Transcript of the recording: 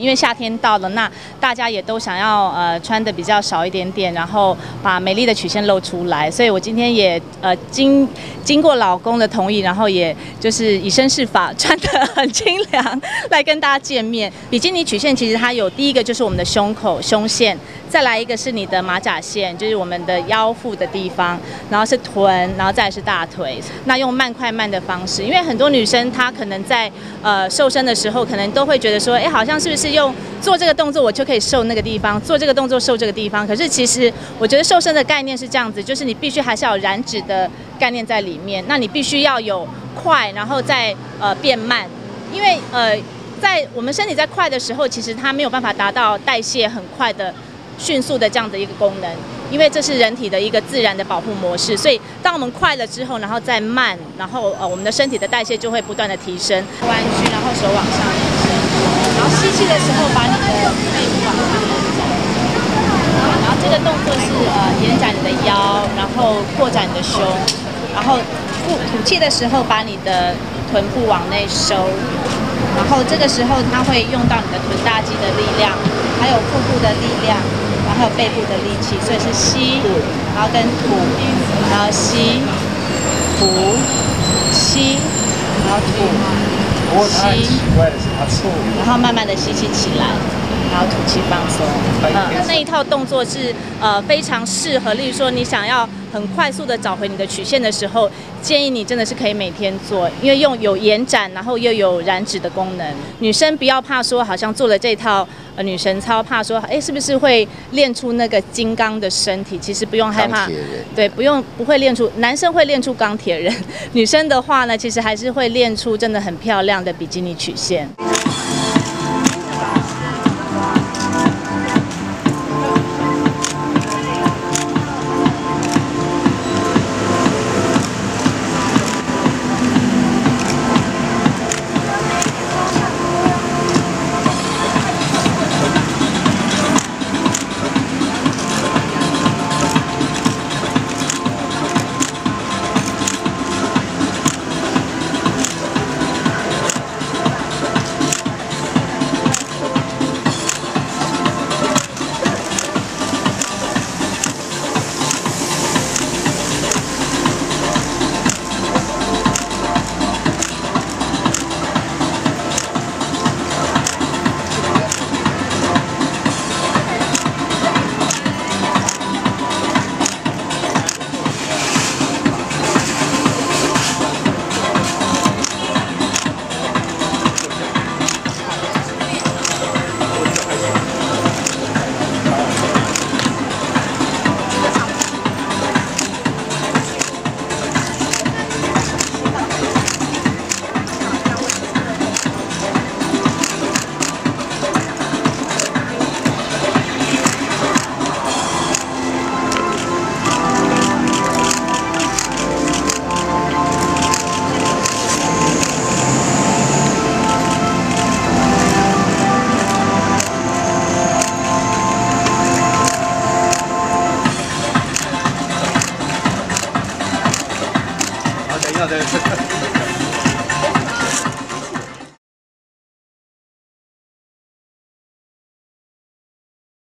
因为夏天到了，那大家也都想要穿的比较少一点点，然后把美丽的曲线露出来。所以我今天也经过老公的同意，然后也就是以身试法，穿得很清凉来跟大家见面。比基尼曲线其实它有第一个就是我们的胸口胸线，再来一个是你的马甲线，就是我们的腰腹的地方，然后是臀，然后再来是大腿。那用慢快慢的方式，因为很多女生她可能在瘦身的时候，可能都会觉得说，哎，好像是不是？ 是用做这个动作，我就可以瘦那个地方；做这个动作，瘦这个地方。可是其实，我觉得瘦身的概念是这样子，就是你必须还是要有燃脂的概念在里面。那你必须要有快，然后再变慢，因为在我们身体在快的时候，其实它没有办法达到代谢很快的、迅速的这样的一个功能，因为这是人体的一个自然的保护模式。所以，当我们快了之后，然后再慢，然后我们的身体的代谢就会不断的提升。弯曲，然后手往上延伸。 然后吸气的时候，把你的背部往上延展，然后这个动作是延展你的腰，然后扩展你的胸，然后吐气的时候，把你的臀部往内收，然后这个时候它会用到你的臀大肌的力量，还有腹部的力量，然后背部的力气，所以是吸，然后跟吐，然后吸，吐，吸，然后吐。 吸，然后慢慢的吸气起来，然后吐气放松。那一套动作是非常适合，例如说你想要很快速的找回你的曲线的时候，建议你真的是可以每天做，因为有延展，然后又有燃脂的功能。女生不要怕说，好像做了这套女神操，怕说哎是不是会练出那个金刚的身体？其实不用害怕，对，不会练出。男生会练出钢铁人，女生的话呢，其实还是会练出真的很漂亮。 的比基尼曲线。